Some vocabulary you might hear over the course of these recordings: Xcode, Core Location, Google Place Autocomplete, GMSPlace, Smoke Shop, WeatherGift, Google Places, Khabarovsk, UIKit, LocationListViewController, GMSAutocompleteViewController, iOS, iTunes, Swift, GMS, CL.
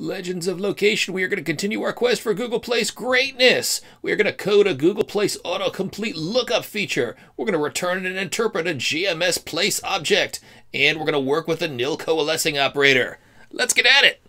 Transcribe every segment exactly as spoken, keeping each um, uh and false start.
Legends of Location, we are going to continue our quest for Google Place greatness. We are going to code a Google Place autocomplete lookup feature. We're going to return and interpret a G M S place object. And we're going to work with a nil coalescing operator. Let's get at it.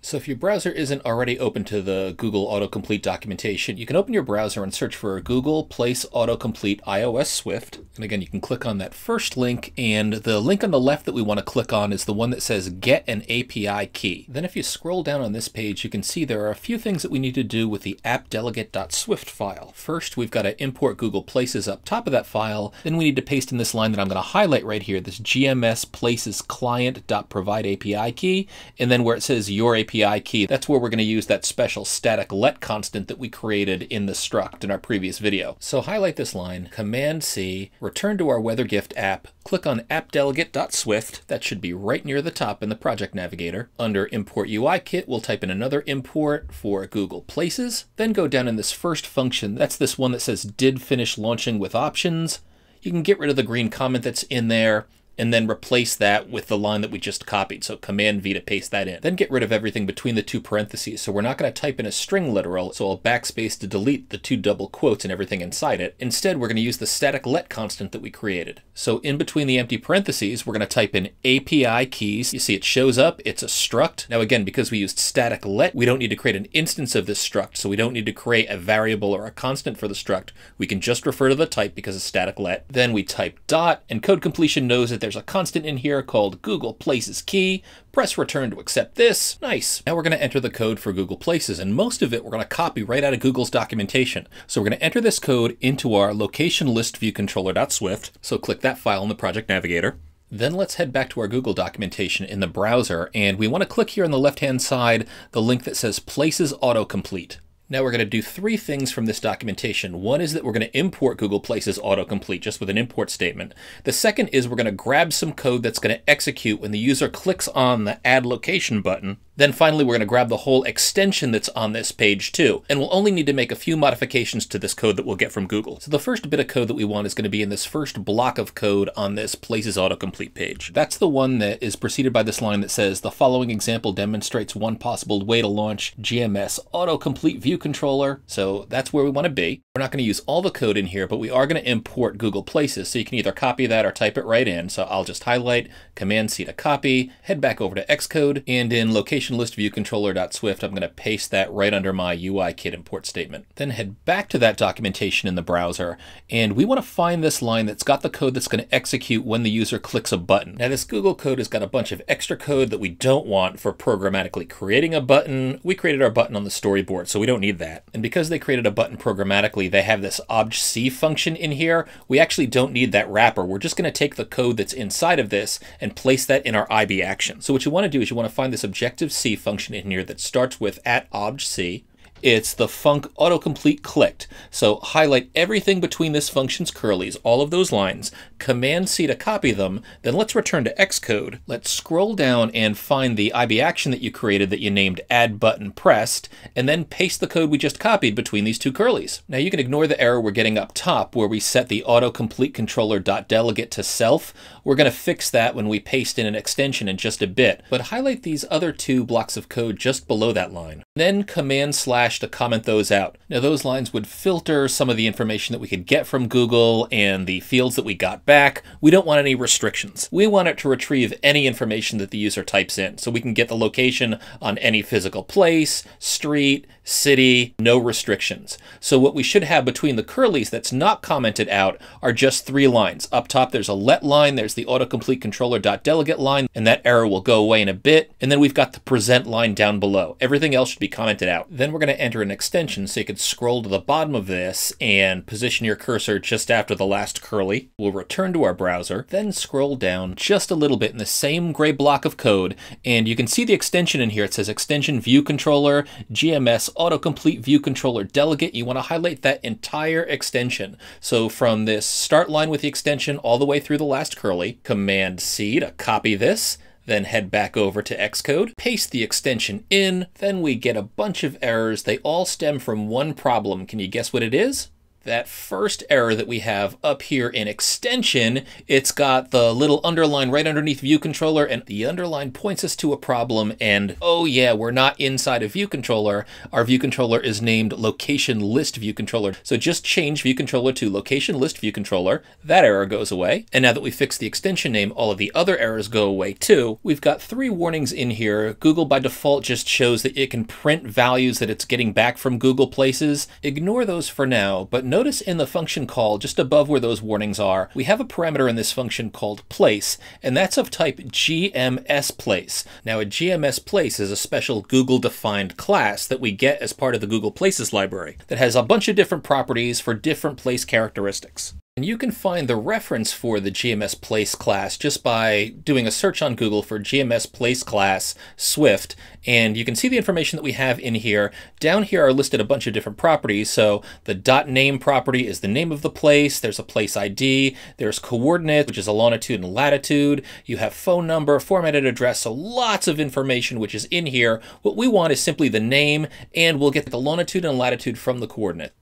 So if your browser isn't already open to the Google autocomplete documentation, you can open your browser and search for Google Place Autocomplete iOS Swift. And again, you can click on that first link, and the link on the left that we want to click on is the one that says Get an A P I Key. Then if you scroll down on this page, you can see there are a few things that we need to do with the app delegate dot swift file. First, we've got to import Google Places up top of that file. Then we need to paste in this line that I'm going to highlight right here, this G M S Places Client dot Provide A P I Key. And then where it says Your A P I key, that's where we're going to use that special static let constant that we created in the struct in our previous video. So highlight this line, Command C, return to our WeatherGift app, click on app delegate dot swift, that should be right near the top in the project navigator. Under Import U I Kit, we'll type in another import for Google Places, then go down in this first function, that's this one that says Did Finish Launching with Options. You can get rid of the green comment that's in there, and then replace that with the line that we just copied. So Command V to paste that in. Then get rid of everything between the two parentheses. So we're not going to type in a string literal, so I'll backspace to delete the two double quotes and everything inside it. Instead, we're going to use the static let constant that we created. So in between the empty parentheses, we're going to type in A P I keys. You see it shows up, it's a struct. Now again, because we used static let, we don't need to create an instance of this struct, so we don't need to create a variable or a constant for the struct. We can just refer to the type because of static let. Then we type dot, and code completion knows that there's a constant in here called Google Places Key. Press return to accept this. Nice. Now we're going to enter the code for Google Places, and most of it we're going to copy right out of Google's documentation. So we're going to enter this code into our location list view controller dot swift. So click that file in the project navigator. Then let's head back to our Google documentation in the browser, and we want to click here on the left-hand side the link that says Places Autocomplete. Now we're going to do three things from this documentation. One is that we're going to import Google Places autocomplete just with an import statement. The second is we're going to grab some code that's going to execute when the user clicks on the Add Location button. Then finally, we're going to grab the whole extension that's on this page too. And we'll only need to make a few modifications to this code that we'll get from Google. So the first bit of code that we want is going to be in this first block of code on this Places Autocomplete page. That's the one that is preceded by this line that says, the following example demonstrates one possible way to launch G M S Autocomplete View Controller. So that's where we want to be. We're not going to use all the code in here, but we are going to import Google Places. So you can either copy that or type it right in. So I'll just highlight, Command C to copy, head back over to Xcode, and in location list view controller dot swift, I'm going to paste that right under my U I Kit import statement. Then head back to that documentation in the browser, and we want to find this line that's got the code that's going to execute when the user clicks a button. Now this Google code has got a bunch of extra code that we don't want for programmatically creating a button. We created our button on the storyboard, so we don't need that. And because they created a button programmatically, they have this obj C function in here. We actually don't need that wrapper. We're just going to take the code that's inside of this and place that in our I B action. So what you want to do is you want to find this objective C function in here that starts with at obj C. It's the func autocomplete clicked. So highlight everything between this function's curlies, all of those lines, Command C to copy them, then let's return to Xcode. Let's scroll down and find the I B action that you created that you named add button pressed, and then paste the code we just copied between these two curlies. Now you can ignore the error we're getting up top where we set the autocomplete controller.delegate to self. We're going to fix that when we paste in an extension in just a bit, but highlight these other two blocks of code just below that line. Then Command slash to comment those out. Now those lines would filter some of the information that we could get from Google and the fields that we got back. We don't want any restrictions. We want it to retrieve any information that the user types in, so we can get the location on any physical place, street, city, no restrictions. So what we should have between the curlies that's not commented out are just three lines. Up top there's a let line, there's the autocomplete controller.delegate line, and that error will go away in a bit. And then we've got the present line down below. Everything else should be commented out. Then we're going to enter an extension so you can scroll to the bottom of this and position your cursor just after the last curly. We'll return to our browser, then scroll down just a little bit in the same gray block of code, and you can see the extension in here. It says extension view controller, G M S autocomplete view controller delegate. You want to highlight that entire extension. So from this start line with the extension all the way through the last curly, Command C to copy this, then head back over to Xcode, paste the extension in, then we get a bunch of errors. They all stem from one problem. Can you guess what it is? that first error that we have up here in extension, it's got the little underline right underneath view controller, and the underline points us to a problem. And oh yeah, we're not inside a view controller. Our view controller is named location list view controller. So just change view controller to location list view controller. That error goes away. And now that we fixed the extension name, all of the other errors go away too. We've got three warnings in here. Google by default just shows that it can print values that it's getting back from Google Places. Ignore those for now, but notice in the function call just above where those warnings are, we have a parameter in this function called place, and that's of type G M S Place. Now a G M S Place is a special Google defined class that we get as part of the Google Places library that has a bunch of different properties for different place characteristics. And you can find the reference for the G M S Place class just by doing a search on Google for G M S Place class Swift. And you can see the information that we have in here. Down here are listed a bunch of different properties. So the .name property is the name of the place. There's a place I D. There's coordinates, which is a longitude and latitude. You have phone number, formatted address. So lots of information which is in here. What we want is simply the name, and we'll get the longitude and latitude from the coordinate.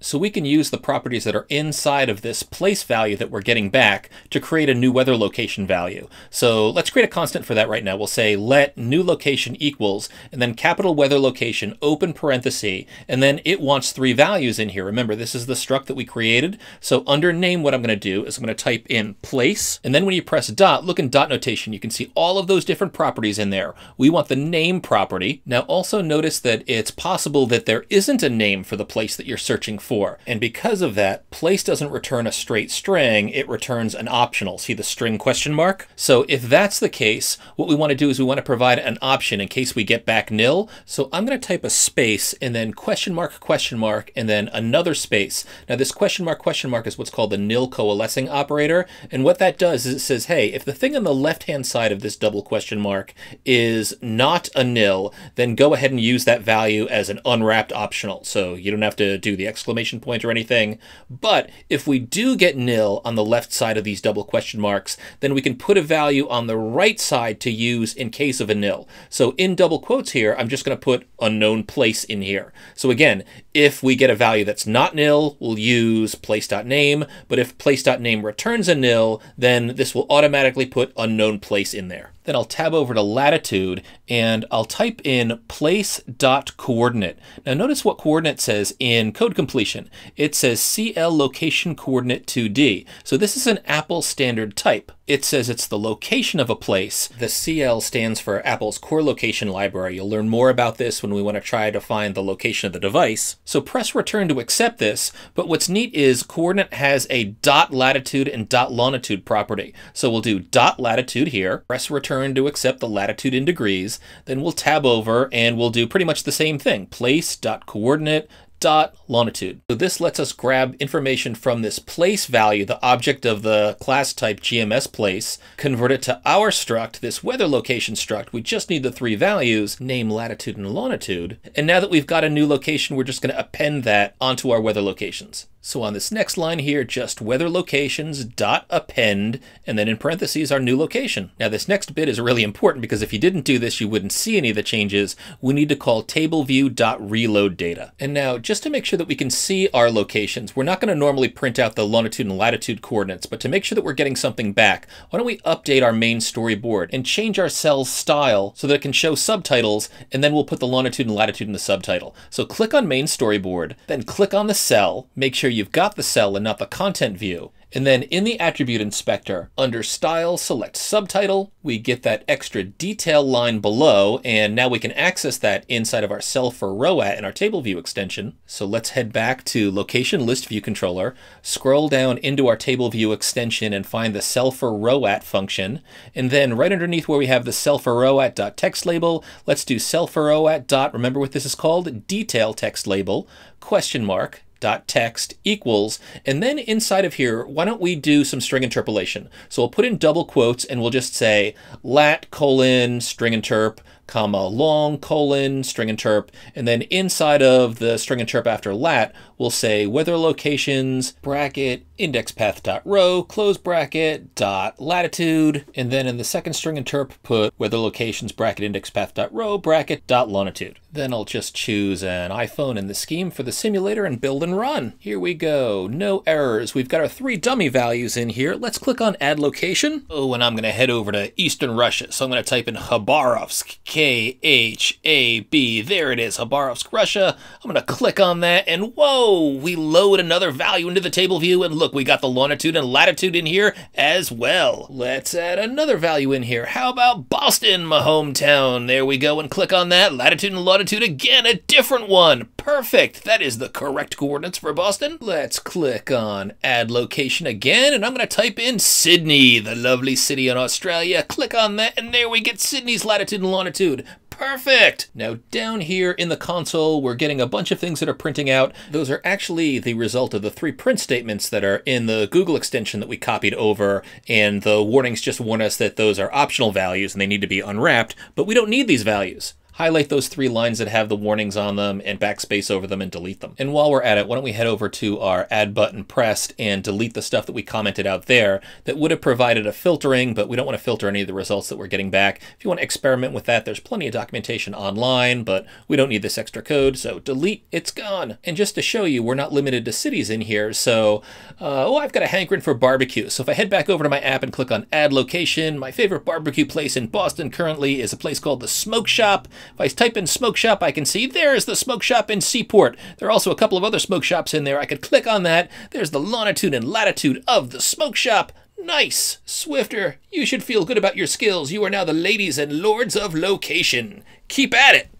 So we can use the properties that are inside of this place value that we're getting back to create a new weather location value. So let's create a constant for that right now. We'll say let new location equals, and then capital weather location, open parenthesis, and then it wants three values in here. Remember, this is the struct that we created. So under name, what I'm going to do is I'm going to type in place. And then when you press dot, look in dot notation, you can see all of those different properties in there. We want the name property. Now also notice that it's possible that there isn't a name for the place that you're searching for. And because of that, place doesn't return a straight string, it returns an optional. See the string question mark? So if that's the case, what we want to do is we want to provide an option in case we get back nil. So I'm going to type a space and then question mark, question mark, and then another space. Now this question mark, question mark is what's called the nil coalescing operator. And what that does is it says, hey, if the thing on the left-hand side of this double question mark is not a nil, then go ahead and use that value as an unwrapped optional. So you don't have to do the exclamation point or anything. But if we do get nil on the left side of these double question marks, then we can put a value on the right side to use in case of a nil. So in double quotes here, I'm just going to put unknown place in here. So again, if we get a value that's not nil, we'll use place.name. But if place.name returns a nil, then this will automatically put unknown place in there. Then I'll tab over to latitude and I'll type in place.coordinate. Now notice what coordinate says in code completion. It says C L location coordinate two D. So this is an Apple standard type. It says it's the location of a place. The C L stands for Apple's Core Location library. You'll learn more about this when we want to try to find the location of the device. So press return to accept this. But what's neat is coordinate has a dot latitude and dot longitude property. So we'll do dot latitude here, press return to accept the latitude in degrees. Then we'll tab over and we'll do pretty much the same thing. Place dot coordinate dot longitude. So this lets us grab information from this place value, the object of the class type G M S Place, convert it to our struct, this weather location struct. We just need the three values, name, latitude, and longitude. And now that we've got a new location, we're just going to append that onto our weather locations. So on this next line here, just weather locations dot append, and then in parentheses, our new location. Now this next bit is really important because if you didn't do this, you wouldn't see any of the changes. We need to call table view dot reload data. And now just to make sure that we can see our locations, we're not going to normally print out the longitude and latitude coordinates, but to make sure that we're getting something back, why don't we update our main storyboard and change our cell's style so that it can show subtitles, and then we'll put the longitude and latitude in the subtitle. So click on main storyboard, then click on the cell, make sure you've got the cell and not the content view. And then in the attribute inspector, under style, select subtitle, we get that extra detail line below, and now we can access that inside of our cell for row at in our table view extension. So let's head back to location list view controller, scroll down into our table view extension and find the cell for row at function. And then right underneath where we have the cell for row at dot text label, let's do cell for row at dot, remember what this is called, detail text label, question mark, dot text equals, and then inside of here, why don't we do some string interpolation? So we'll put in double quotes and we'll just say lat colon string interp comma, long, colon, string and terp. And then inside of the string and terp after lat, we'll say weather locations, bracket, index path dot row, close bracket, dot latitude. And then in the second string and terp, put weather locations, bracket, index path dot row, bracket, dot longitude. Then I'll just choose an iPhone in the scheme for the simulator and build and run. Here we go, no errors. We've got our three dummy values in here. Let's click on add location. Oh, and I'm gonna head over to Eastern Russia. So I'm gonna type in Khabarovsk, K H A B, there it is, Khabarovsk, Russia. I'm gonna click on that and whoa, we load another value into the table view and look, we got the longitude and latitude in here as well. Let's add another value in here. How about Boston, my hometown? There we go, and click on that, latitude and longitude. Again, a different one. Perfect. That is the correct coordinates for Boston. Let's click on add location again, and I'm going to type in Sydney, the lovely city in Australia. Click on that, and there we get Sydney's latitude and longitude. Perfect. Now down here in the console, we're getting a bunch of things that are printing out. Those are actually the result of the three print statements that are in the Google extension that we copied over, and the warnings just warn us that those are optional values and they need to be unwrapped, but we don't need these values. Highlight those three lines that have the warnings on them and backspace over them and delete them. And while we're at it, why don't we head over to our add button pressed and delete the stuff that we commented out there that would have provided a filtering, but we don't want to filter any of the results that we're getting back. If you want to experiment with that, there's plenty of documentation online, but we don't need this extra code, so delete, it's gone. And just to show you, we're not limited to cities in here, so, uh, oh, I've got a hankering for barbecue. So if I head back over to my app and click on add location, my favorite barbecue place in Boston currently is a place called the Smoke Shop. If I type in Smoke Shop, I can see there's the Smoke Shop in Seaport. There are also a couple of other smoke shops in there. I could click on that. There's the longitude and latitude of the Smoke Shop. Nice. Swifter, you should feel good about your skills. You are now the ladies and lords of location. Keep at it.